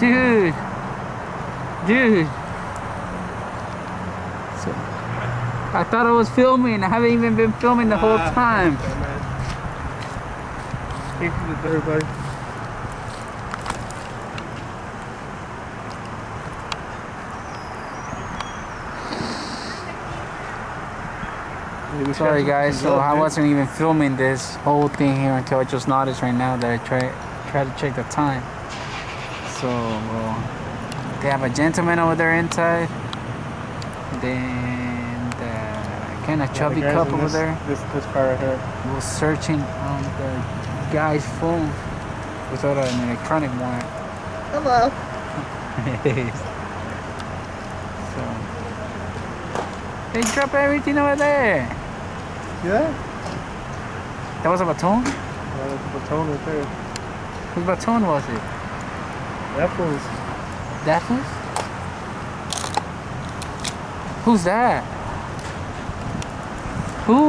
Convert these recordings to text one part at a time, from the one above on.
Dude. So, I thought I was filming. I haven't even been filming the whole time. Thank you to everybody. Sorry guys, so I wasn't even filming this whole thing here until I just noticed right now that I try to check the time. So they have a gentleman over there inside. Then the kind of chubby couple over there. This car right here. Was searching on the guy's phone without an electronic warrant. Hello. So they drop everything over there. Yeah. That was a baton? That was a baton right there. Whose baton was it? Dapples. Dapples? Who's that? Who?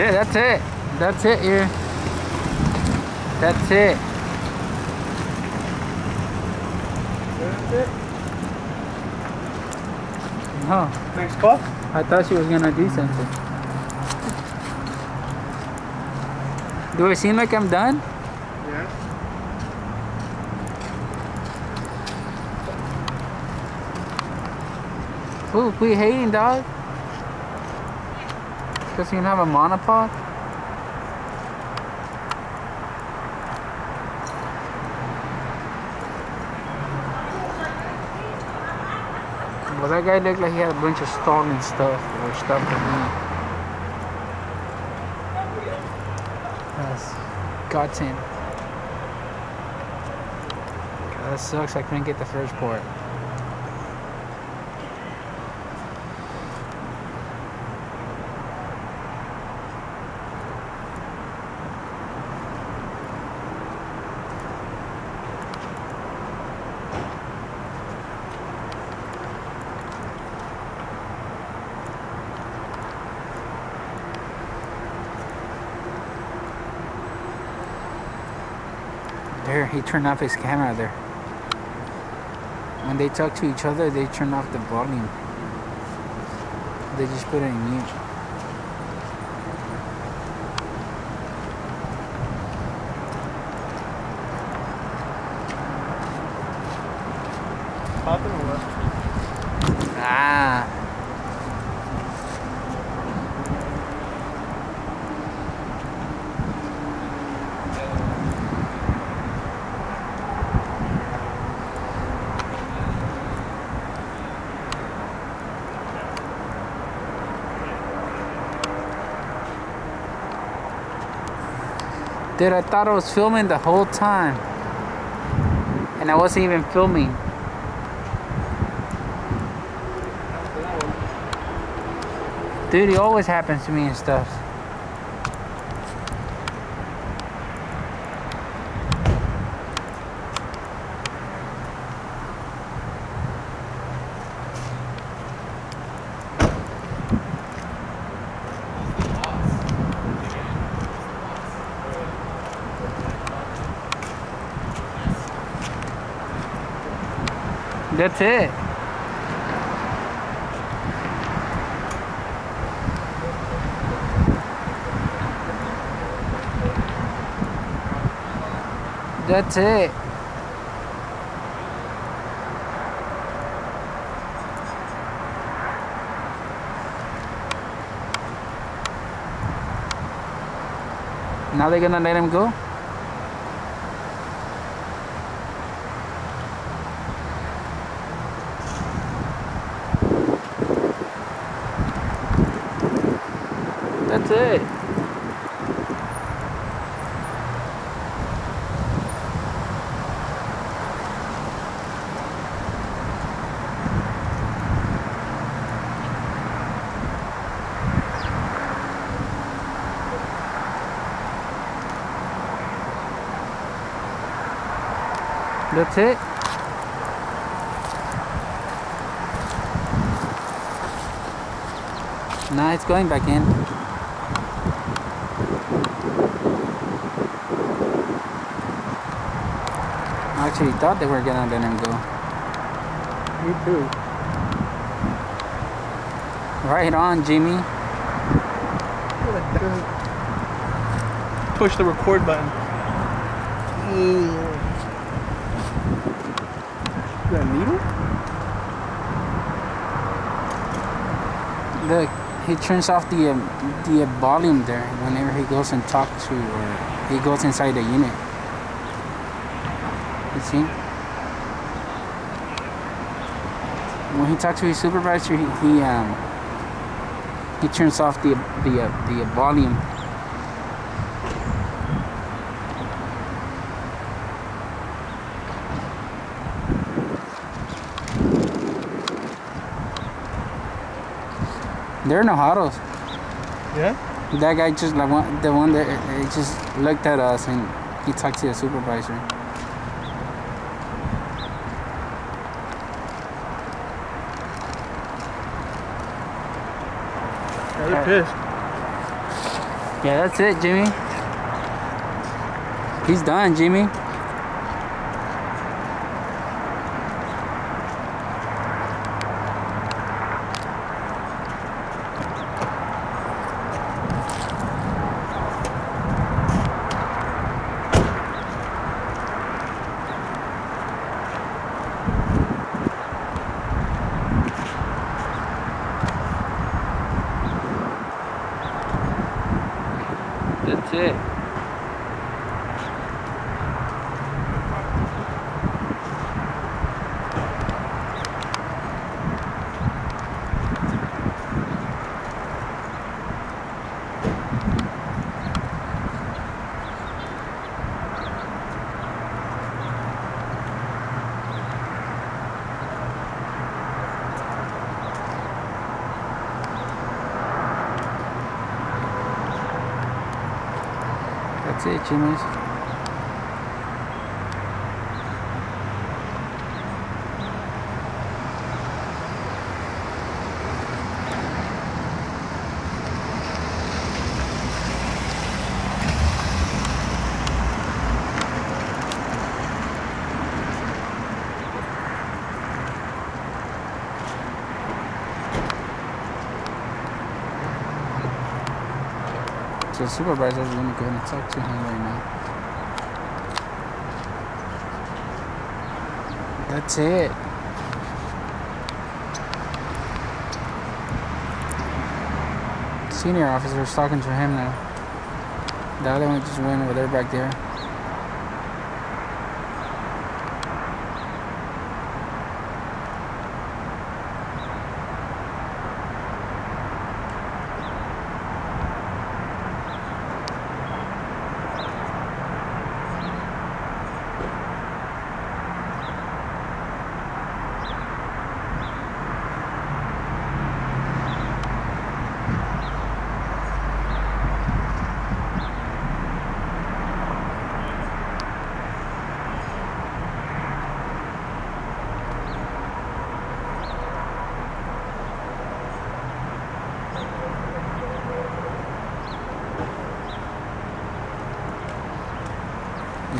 Yeah, that's it. That's it here. That's it. Huh. Next call? I thought she was gonna do something. Do I seem like I'm done? Yeah. Ooh, quit hating, dog. Because you can have a monopod. Well, that guy looked like he had a bunch of stolen stuff or stuff to me. That's gotten. God, that sucks. I couldn't get the first part. There, he turned off his camera there. When they talk to each other, they turn off the volume. They just put it in mute. Popping or what? Dude, I thought I was filming the whole time. And I wasn't even filming. Dude, it always happens to me and stuff. That's it. That's it. Now they're gonna let him go? That's it. That's it. Nah, it's going back in. I actually thought they were gonna let him go. Me too. Right on, Jimmy. Push the record button. Is that a needle? Look, he turns off the volume there whenever he goes and talks to, or he goes inside the unit. You see? When he talks to his supervisor, he turns off the volume. They're enojados. Yeah? That guy just, like, the one that he just looked at us and he talked to the supervisor. Yeah, they're pissed. Yeah, that's it, Jimmy. He's done, Jimmy. That's it. That's it, Jimmy's. So the supervisor is going to go and talk to him right now. That's it. Senior officer is talking to him now. The other one just went over there back there.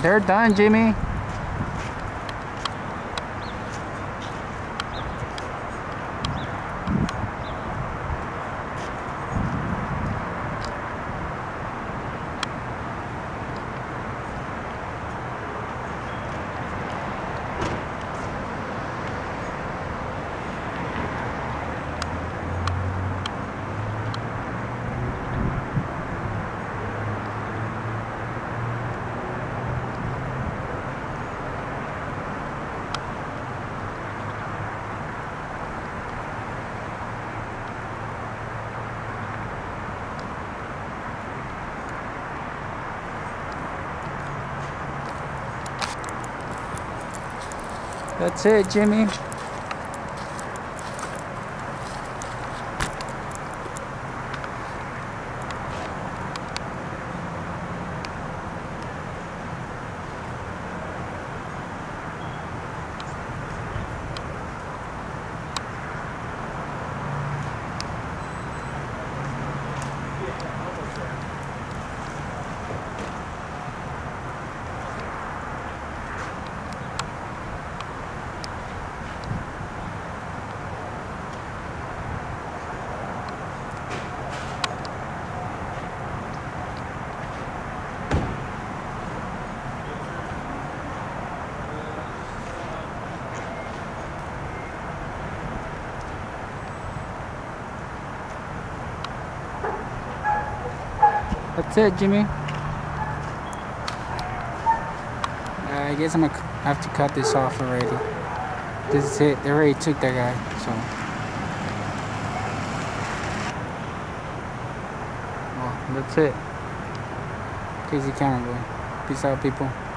They're done, Jimmy. That's it, Jimmy. That's it, Jimmy. I guess I'm gonna have to cut this off already. This is it. They already took that guy, so. Well, that's it. Crazy camera boy. Peace out, people.